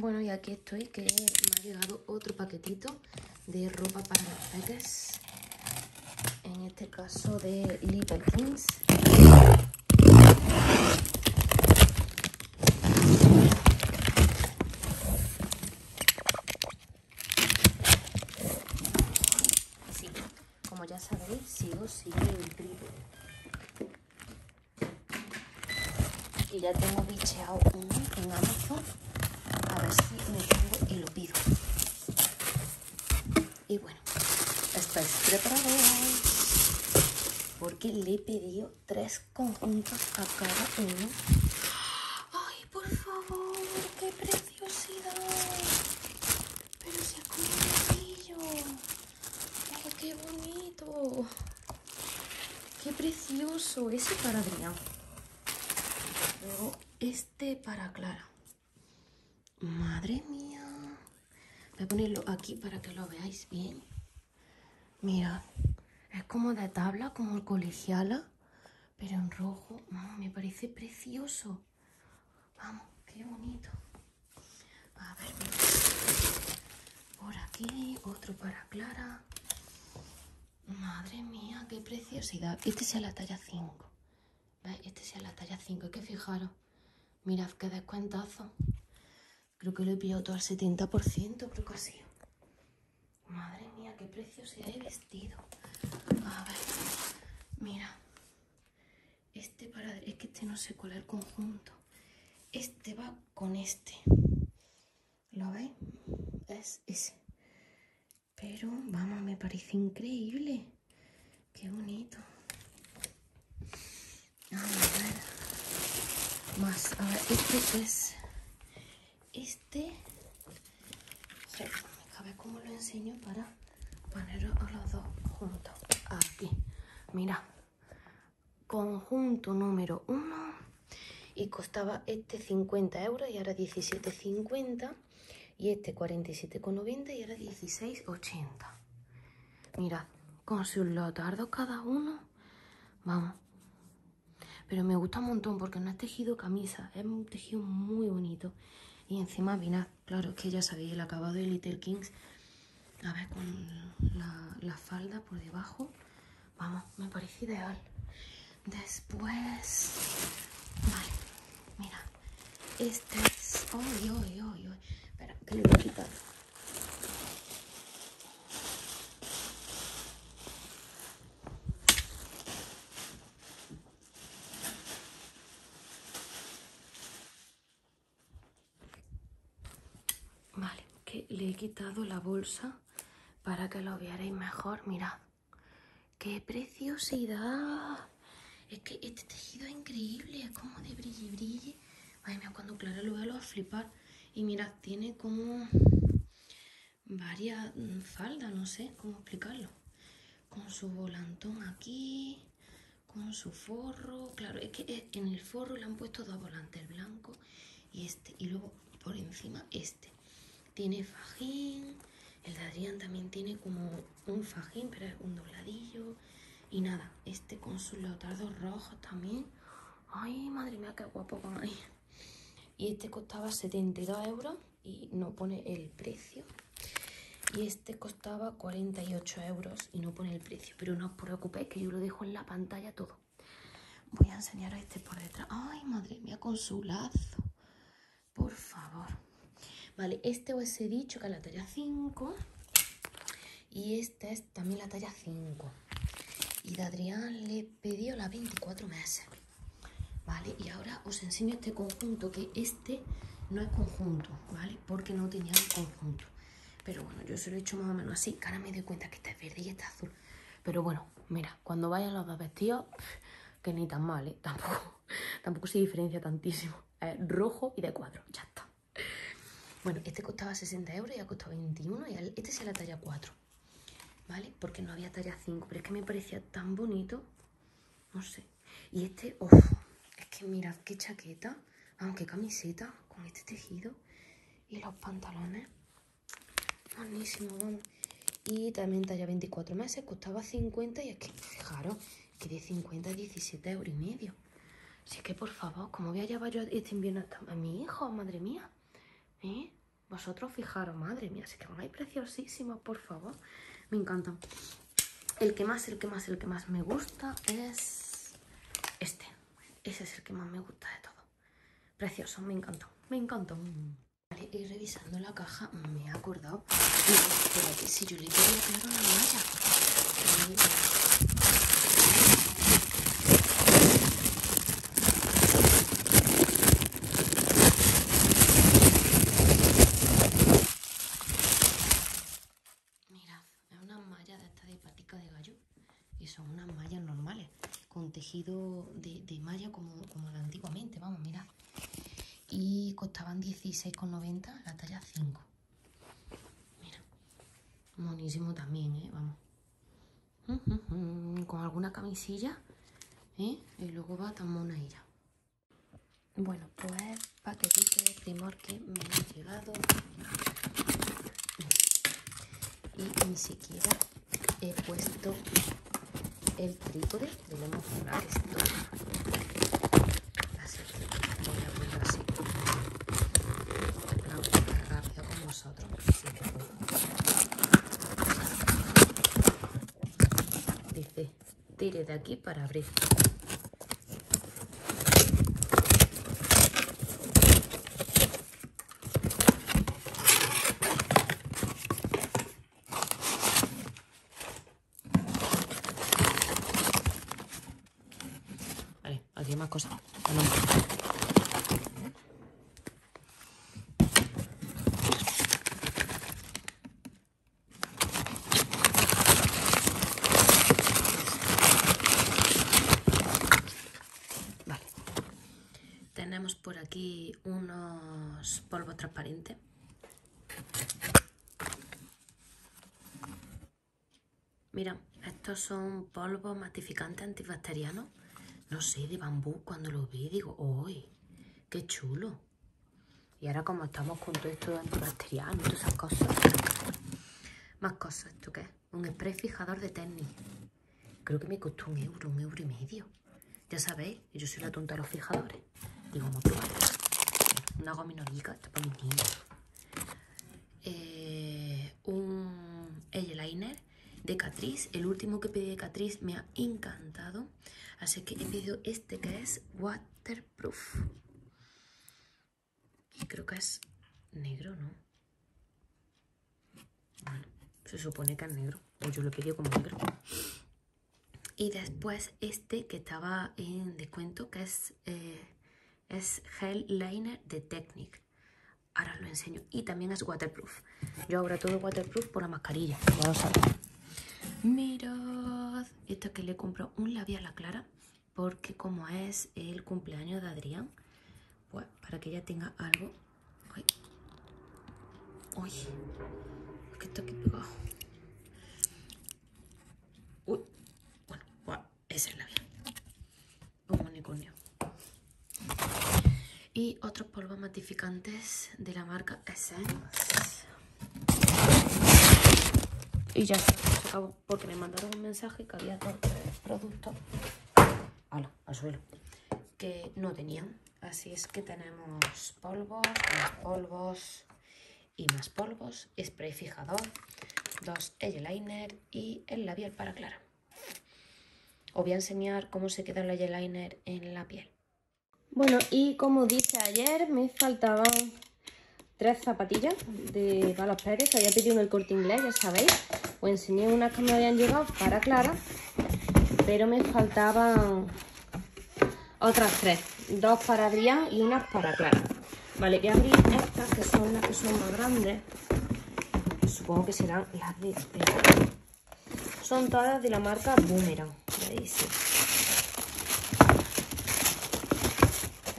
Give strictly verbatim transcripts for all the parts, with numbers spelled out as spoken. Bueno, y aquí estoy, que me ha llegado otro paquetito de ropa para los peques. En este caso de Little Things. Sí, como ya sabéis, sigo sin el triple. Y ya tengo bicheado uno en Amazon. A ver si me pongo y lo pido. Y bueno, estáis preparados. Porque le he pedido tres conjuntos a cada uno. ¡Ay, por favor! ¡Qué preciosidad! Pero si es como un bolsillo. ¡Ay, qué bonito! ¡Qué precioso! Ese para Adrián. Luego este para Clara. Madre mía. Voy a ponerlo aquí para que lo veáis bien. Mirad. Es como de tabla, como el colegiala, pero en rojo. Oh, me parece precioso. Vamos, qué bonito. A ver, por aquí, otro para Clara. Madre mía, qué preciosidad. Este sea la talla cinco. ¿Veis? Este sea la talla cinco. Es que fijaros. Mirad, qué descuentazo. Creo que lo he pillado todo al setenta por ciento, creo que ha sido. Madre mía, qué preciosidad de vestido. A ver, mira. Este para... Es que este no sé cuál es el conjunto. Este va con este. ¿Lo veis? Es ese. Pero, vamos, me parece increíble. Qué bonito. A ver. Más. A ver, este es... Este... A ver cómo lo enseño para poneros a los dos juntos. Aquí, mira, conjunto número uno, y costaba este cincuenta euros y ahora diecisiete cincuenta, y este cuarenta y siete noventa y ahora dieciséis ochenta. Mirad, con sus lotardos cada uno, vamos. Pero me gusta un montón porque no es tejido camisa, es un tejido muy bonito. Y encima, mirad, claro, que ya sabéis el acabado de Little Kings. A ver, con la, la falda por debajo. Vamos, me parece ideal. Después... Vale, mira. Este es... ¡Ay, ay, ay, ay! Espera, que le voy a quitar. Le he quitado la bolsa para que lo vierais mejor. Mirad, qué preciosidad. Es que este tejido es increíble, es como de brille brille. Ay, mira, cuando Clara lo vea lo va a flipar. Y mirad, tiene como varias faldas, no sé cómo explicarlo. Con su volantón aquí, con su forro. Claro, es que en el forro le han puesto dos volantes, el blanco y este. Y luego por encima este. Tiene fajín, el de Adrián también tiene como un fajín, pero es un dobladillo. Y nada, este con sus leotardos rojos también. Ay, madre mía, qué guapo con ahí. Y este costaba setenta y dos euros y no pone el precio. Y este costaba cuarenta y ocho euros y no pone el precio. Pero no os preocupéis que yo lo dejo en la pantalla todo. Voy a enseñaros este por detrás. Ay, madre mía, con su lazo. Por favor. Vale, este os he dicho que es la talla cinco y este es también la talla cinco. Y de Adrián le pidió la veinticuatro meses. Vale, y ahora os enseño este conjunto, que este no es conjunto, ¿vale? Porque no tenía un conjunto. Pero bueno, yo se lo he hecho más o menos así, que ahora me doy cuenta que este es verde y este es azul. Pero bueno, mira, cuando vayan los dos vestidos, que ni tan mal, ¿eh? Tampoco, tampoco se diferencia tantísimo. Es rojo y de cuadro, ya está. Bueno, este costaba sesenta euros y ha costado veintiuno, y este es la talla cuatro, ¿vale? Porque no había talla cinco, pero es que me parecía tan bonito, no sé. Y este, uff, es que mirad qué chaqueta, aunque camiseta con este tejido y los pantalones, buenísimo, vamos. Y también talla veinticuatro meses, costaba cincuenta, y es que, fijaros, que de cincuenta a diecisiete euros y medio. Así que, por favor, ¿cómo voy a llevar yo este invierno a mi hijo? Madre mía. ¿Eh? Vosotros fijaros, madre mía, se quedan ahí preciosísimas, por favor. Me encantan. El que más, el que más, el que más me gusta es este. Ese es el que más me gusta de todo. Precioso, me encantó, me encantó. Vale, y revisando la caja me he acordado. Espérate, si yo le quería pegar una malla. Mirad, es una malla de esta de patica de gallo. Y son unas mallas normales, con tejido de, de malla como, como antiguamente, vamos, mirad. Y costaban dieciséis con noventa, la talla cinco. Mira, monísimo también, ¿eh? Vamos. Con alguna camisilla, ¿eh? Y luego va tan mona ella. Bueno, pues paquetito de Primor que me ha llegado. Y ni siquiera he puesto el trípode de la mochila que estoy. Así que voy a poner así. Rápido con vosotros. Sí que puedo. Dice, tire de aquí para abrir. Más cosas. Bueno. Vale. Tenemos por aquí unos polvos transparentes. Mira, estos son polvos matificantes antibacterianos. No sé, de bambú, cuando lo vi digo, ¡uy! ¡Qué chulo! Y ahora como estamos con todo esto de antibacterial y todas esas cosas. Más cosas, ¿esto qué es? Un spray fijador de Technic. Creo que me costó un euro, un euro y medio. Ya sabéis, yo soy la tonta de los fijadores. Digo, vamos a probar. Una gominolica, esto para mis niños. Eh, un eyeliner de Catrice, el último que pedí de Catrice me ha encantado, así que he pedido este que es waterproof y creo que es negro, ¿no? Bueno, se supone que es negro, o yo lo he pedido como negro. Y después este que estaba en descuento, que es, eh, es gel liner de Technic. Ahora os lo enseño. Y también es waterproof. Yo ahora todo waterproof por la mascarilla, ya lo sabéis. Mirad, esto que le compro un labial a Clara, porque como es el cumpleaños de Adrián, pues para que ella tenga algo. Uy, uy, es que está aquí pegado. Uy, bueno, pues ese es el labial. Un unicornio. Y otros polvos matificantes de la marca Essence. Y ya está, se acabó, porque me mandaron un mensaje que había dos productos ala, al suelo que no tenían. Así es que tenemos polvos, más polvos y más polvos, spray fijador, dos eyeliner y el labial para Clara. Os voy a enseñar cómo se queda el eyeliner en la piel. Bueno, y como dije ayer, me faltaban tres zapatillas de Balas Pérez. Había pedido en el Corte Inglés, ya sabéis. Os enseñé unas que me habían llegado para Clara, pero me faltaban otras tres. Dos para Adrián y unas para Clara. Vale, voy a abrir estas, que son las que son más grandes. Supongo que serán las de... Son todas de la marca Boomerang. Ya dice.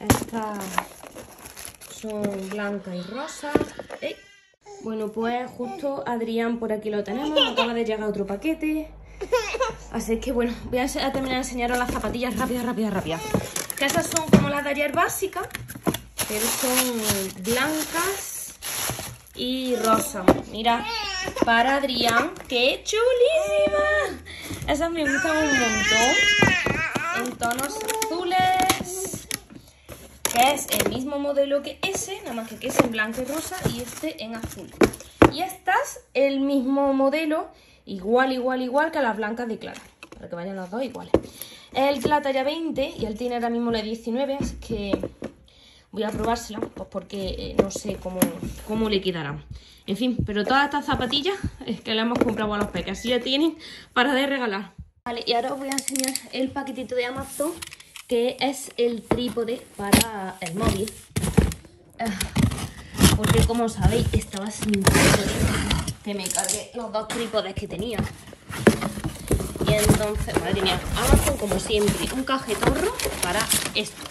Estas... son blanca y rosa. ¡Ey! Bueno, pues justo Adrián por aquí lo tenemos. Acaba de llegar otro paquete. Así que bueno, voy a terminar de enseñaros las zapatillas rápidas, rápidas, rápidas. Que esas son como las de ayer básicas, pero son blancas y rosas. Mira, para Adrián. ¡Qué chulísimas! Esas me gustan un montón. En tonos azules. que es el mismo modelo que ese, nada más que, que es en blanco y rosa y este en azul. Y estas, el mismo modelo, igual, igual, igual que a las blancas de Clara, para que vayan las dos iguales. Él la talla veinte y él tiene ahora mismo la diecinueve, así que voy a probársela, pues porque eh, no sé cómo, cómo le quedará. En fin, pero todas estas zapatillas es que las hemos comprado a los peques, así ya tienen para de regalar. Vale, y ahora os voy a enseñar el paquetito de Amazon, que es el trípode para el móvil. Porque como sabéis, estaba sin trípode, que me cargué los dos trípodes que tenía. Y entonces, madre mía, Amazon como siempre, un cajetorro para esto.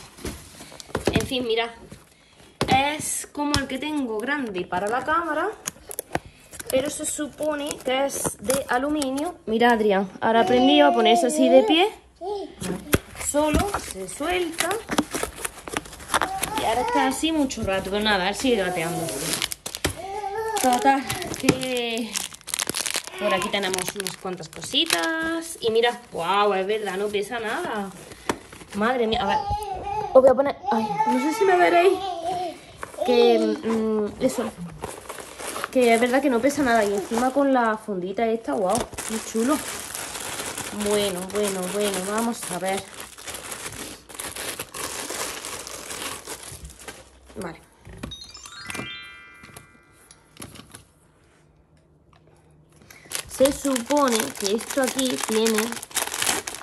En fin, mirad, es como el que tengo grande para la cámara, pero se supone que es de aluminio. Mirad, Adrián, ahora aprendí a ponerse así de pie. Solo se suelta. Y ahora está así mucho rato, pero nada, él sigue gateando. Total, que por aquí tenemos unas cuantas cositas. Y mira, wow, es verdad, no pesa nada. Madre mía, a ver, os voy a poner... Ay, no sé si me veréis. Que... Mmm, eso. Que es verdad que no pesa nada. Y encima con la fundita esta, wow, qué chulo. Bueno, bueno, bueno, vamos a ver. Vale. Se supone que esto aquí tiene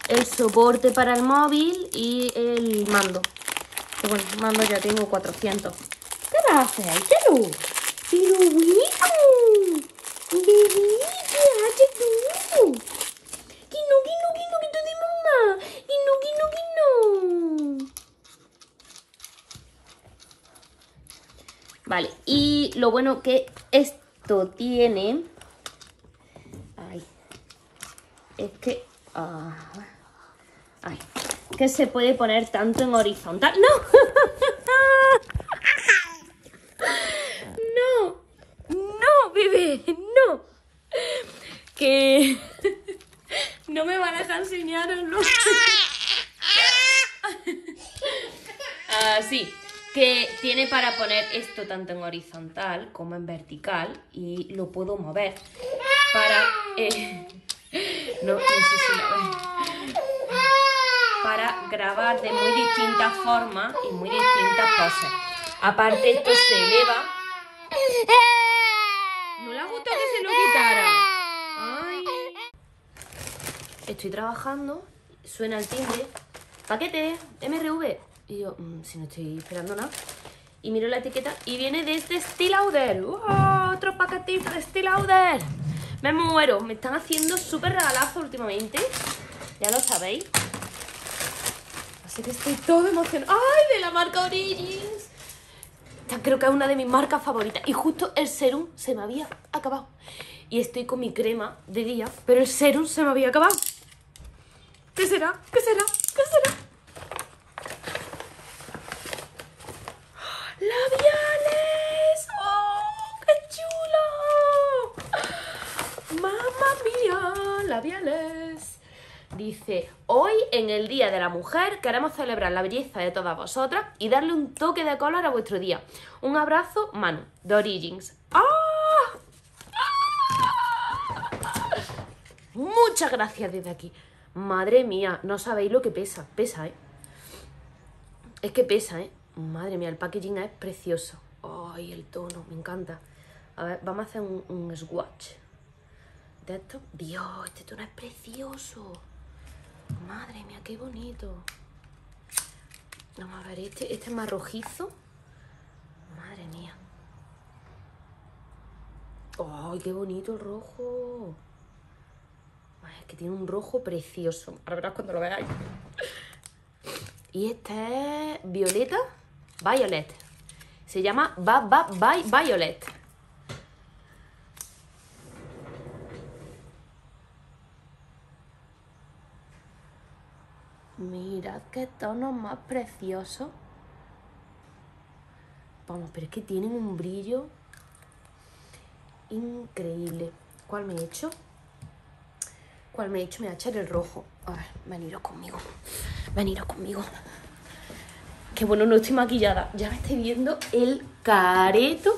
el soporte para el móvil y el mando. Pero bueno, el mando ya tengo cuatrocientos. ¿Qué vas a hacer ahí, Teru? ¡Pero bueno! ¡Bebita! ¡Hace tú! ¡Que no, que no, que no, que tú de mamá! ¡Que no, que no, que no! Vale, y lo bueno que esto tiene... Ay, es que... Uh, ay, que se puede poner tanto en horizontal. ¡No! ¡No! ¡No, bebé! ¡No! Que... no me van a dejar enseñaroslo. Así. uh, que tiene para poner esto tanto en horizontal como en vertical. Y lo puedo mover para... Eh, no, no sé si lo ves. Para grabar de muy distintas formas y muy distintas poses. Aparte, esto se eleva. No le gustó que se lo quitara. Ay. Estoy trabajando, suena el timbre. Paquete, M R V. Y yo, mmm, si no estoy esperando nada. Y miro la etiqueta y viene de este Estée Lauder. ¡Oh, otro paquetito de Estée Lauder! Me muero, me están haciendo súper regalazos últimamente. Ya lo sabéis. Así que estoy todo emocionada. ¡Ay, de la marca Origins! Esta creo que es una de mis marcas favoritas. Y justo el serum se me había acabado. Y estoy con mi crema de día, pero el serum se me había acabado. ¿Qué será? ¿Qué será? ¿Qué será? ¡Labiales! ¡Oh, qué chulo! ¡Mamma mía! ¡Labiales! Dice, hoy en el Día de la Mujer queremos celebrar la belleza de todas vosotras y darle un toque de color a vuestro día. Un abrazo, Manu, de Origins. ¡Ah! ¡Ah! Muchas gracias desde aquí. Madre mía, no sabéis lo que pesa. Pesa, ¿eh? Es que pesa, ¿eh? Madre mía, el packaging es precioso. Ay, el tono, me encanta. A ver, vamos a hacer un, un swatch de esto. Dios, este tono es precioso. Madre mía, qué bonito. Vamos a ver, este, este es más rojizo. Madre mía. Ay, qué bonito el rojo. Ay, es que tiene un rojo precioso. Ahora verás cuando lo veáis. Y este es violeta. Violet. Se llama ba, ba, by Violet. Mirad qué tono más precioso. Vamos, pero es que tienen un brillo increíble. ¿Cuál me he hecho? ¿Cuál me he hecho? Me voy a echar el rojo. A ver, veniros conmigo. Veniros conmigo. Que bueno, no estoy maquillada. Ya me estoy viendo el careto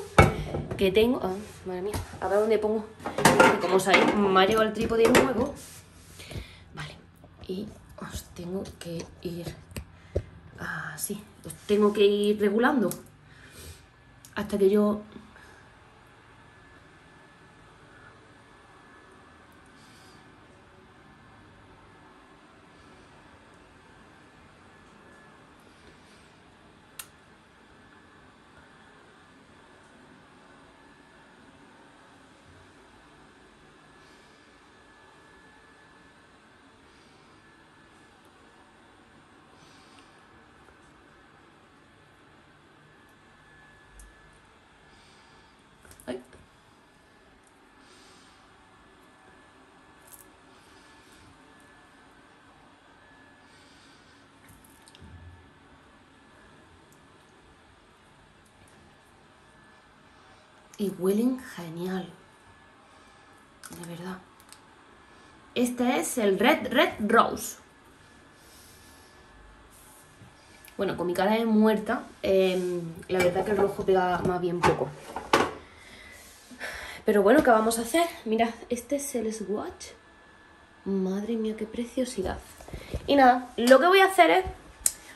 que tengo. Oh, madre mía, a ver dónde pongo. Como sabéis, me ha llegado el trípode nuevo. Vale, y os tengo que ir así. Os tengo que ir regulando hasta que yo... Y huelen genial, de verdad. Este es el Red Red Rose. Bueno, con mi cara de muerta, eh, la verdad que el rojo pega más bien poco. Pero bueno, ¿qué vamos a hacer? Mirad, este es el swatch. Madre mía, qué preciosidad. Y nada, lo que voy a hacer es...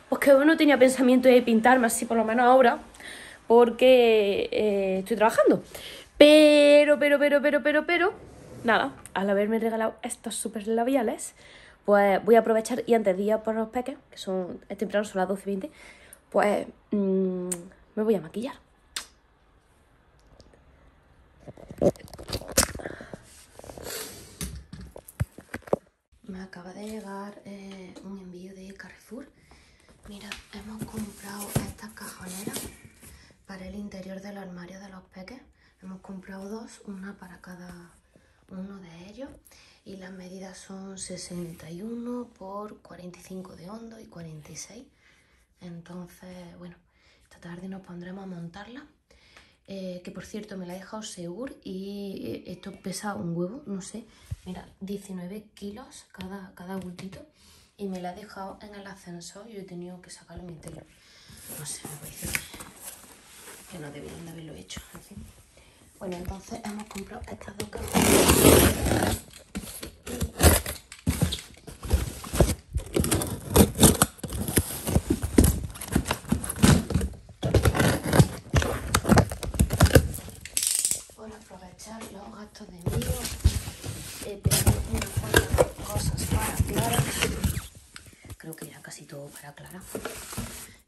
Pues que hoy no tenía pensamiento de pintarme así, por lo menos ahora... Porque eh, estoy trabajando. Pero, pero, pero, pero, pero, pero nada, al haberme regalado estos super labiales, pues voy a aprovechar. Y antes de ir por los peques, que son es temprano, son las doce y veinte, pues mmm, me voy a maquillar. Me acaba de llegar eh, un envío de Carrefour. Mira, hemos comprado estas cajoneras para el interior del armario de los peques. Hemos comprado dos, una para cada uno de ellos, y las medidas son sesenta y uno por cuarenta y cinco de hondo y cuarenta y seis. Entonces, bueno, esta tarde nos pondremos a montarla, eh, que por cierto me la ha dejado Seur, y esto pesa un huevo, no sé, mira, diecinueve kilos cada, cada bultito, y me la ha dejado en el ascensor. Yo he tenido que sacarlo mi interior, no sé, me parece que no deberían de haberlo hecho, en fin. Bueno, entonces hemos comprado estas dos cajas. Por aprovechar los gastos de envío, he pedido unas cosas para Clara. Creo que ya casi todo para Clara. En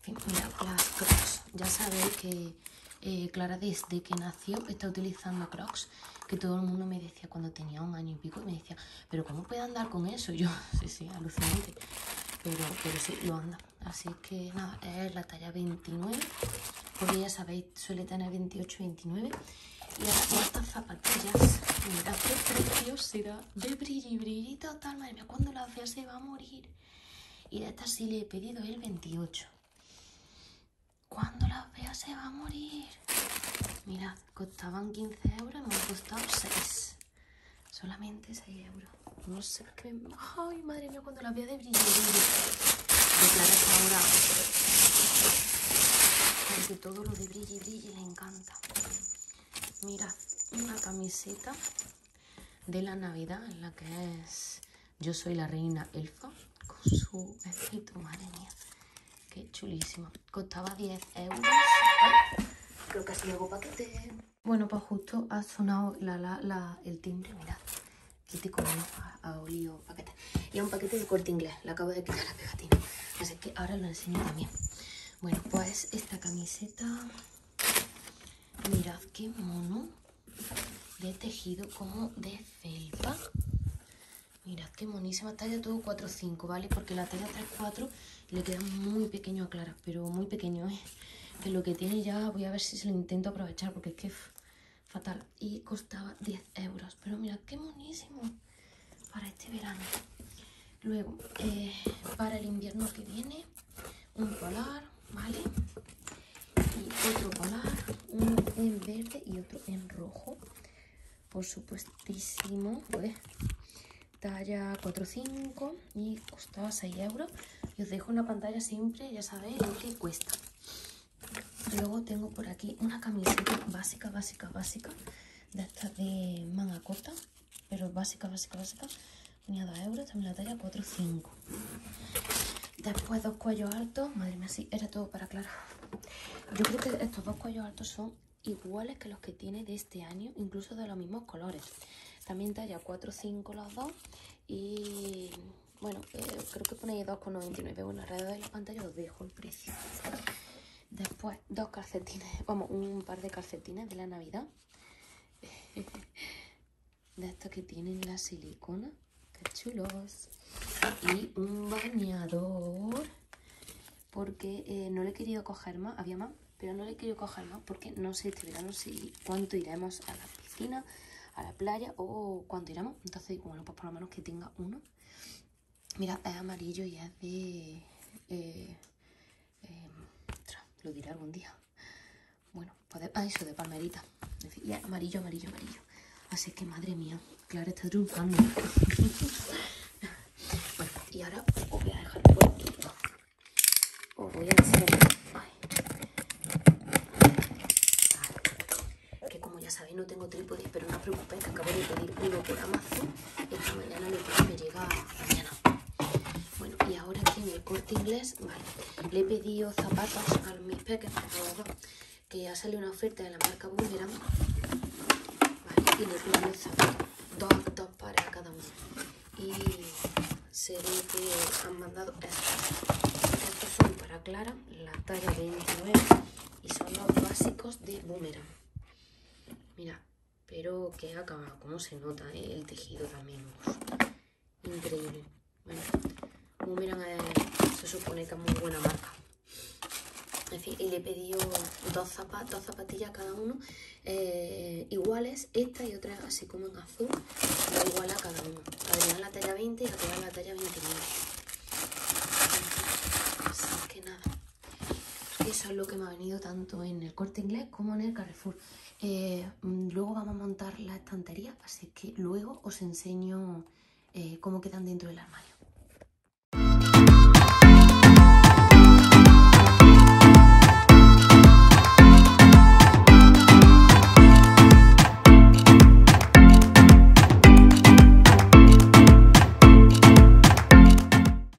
fin, mira, las Crocs. Ya sabéis que... Eh, Clara, desde que nació, está utilizando Crocs, que todo el mundo me decía cuando tenía un año y pico, y me decía, pero ¿cómo puede andar con eso? Y yo, sí, sí, alucinante, pero, pero sí, lo anda. Así que nada, es la talla veintinueve, porque ya sabéis, suele tener veintiocho, veintinueve. Y ahora estas zapatillas, mira, qué preciosidad, de brillo y brillito, tal, madre mía, cuando la vea se va a morir. Y de estas sí le he pedido el veintiocho. Cuando las vea se va a morir. Mirad, costaban quince euros y me han costado seis. Solamente seis euros. No sé, es que me... Ay, madre mía, cuando las vea de brillo. De Clara ahora. Porque todo lo de brillo y brillo le encanta. Mirad, una camiseta de la Navidad en la que es Yo soy la reina elfa. Con su vestido, madre mía. Qué chulísimo. Costaba diez euros. Ay, creo que así hago paquete. Bueno, pues justo ha sonado la, la, la, el timbre. Mirad. Quité como ha, ha olido paquete. Y es un paquete de Corte Inglés. Le acabo de quitar la pegatina. Así que ahora lo enseño también. Bueno, pues esta camiseta. Mirad qué mono. De tejido como de felpa. Mirad qué monísima, talla todo cuatro cinco, ¿vale? Porque la talla tres cuatro le queda muy pequeño a Clara, pero muy pequeño, ¿eh? Que lo que tiene ya, voy a ver si se lo intento aprovechar, porque es que es fatal. Y costaba diez euros, pero mirad qué monísimo para este verano. Luego, eh, para el invierno que viene, un polar, ¿vale? Y otro polar, uno en verde y otro en rojo, por supuestísimo, pues... Talla cuatro cinco y costaba seis euros. Y os dejo una pantalla siempre, ya sabéis lo que cuesta. Luego tengo por aquí una camiseta básica, básica, básica. De estas de manga corta. Pero básica, básica, básica. Tenía dos euros, también la talla cuatro cinco. Después dos cuellos altos. Madre mía, sí, era todo para Clara. Yo creo que estos dos cuellos altos son iguales que los que tiene de este año. Incluso de los mismos colores. También talla cuatro cinco los dos. Y... bueno, eh, creo que pone dos con noventa y nueve. Bueno, alrededor de la pantalla os dejo el precio. Después, dos calcetines. Vamos, un par de calcetines de la Navidad. De estos que tienen la silicona. ¡Qué chulos! Y un bañador. Porque eh, no le he querido coger más. Había más, pero no le he querido coger más. Porque no sé este verano si cuánto iremos a la piscina, a la playa o cuánto iremos. Entonces, bueno, pues por lo menos que tenga uno. Mira, es amarillo y es de... Eh, eh, lo diré algún día. Bueno, pues de, ah, eso, de palmerita. En fin, y es amarillo, amarillo, amarillo. Así que, madre mía, Clara está triunfando. Bueno, y ahora os voy a dejar por aquí. Os voy a decir... Ay. Que como ya sabéis, no tengo trípode, pero no os preocupéis, que acabo de pedir uno por Amazon. Esta mañana le pido que llega mañana. Bueno, y ahora aquí en el Corte Inglés, vale, le he pedido zapatos a mis peques, que ya salió una oferta de la marca Boomerang, vale, y le he pedido zapatos, dos, dos pares a cada uno, y se ve que han mandado estos, estos son para Clara, la talla veintinueve, y son los básicos de Boomerang, mira, pero que acaba, como se nota, ¿eh? El tejido también, increíble, bueno, Boomerang eh, se supone que es muy buena marca. En fin, y le he pedido dos, zapat dos zapatillas cada uno, eh, iguales, esta y otra así como en azul, pero igual a cada uno. Adrián la talla veinte y Adrián la talla veintinueve. Así que nada, eso es lo que me ha venido tanto en el Corte Inglés como en el Carrefour. Eh, luego vamos a montar la estantería, así que luego os enseño eh, cómo quedan dentro del armario.